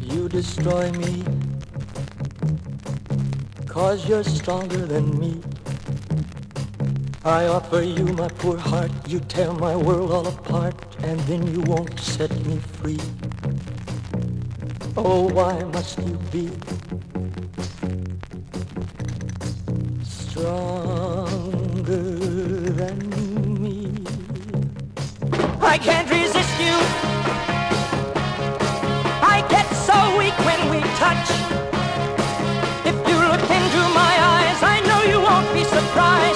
You destroy me, 'cause you're stronger than me. I offer you my poor heart, you tear my world all apart, and then you won't set me free. Oh, why must you be stronger than me? I can't resist you. I get so weak when we touch. If you look into my eyes, I know you won't be surprised.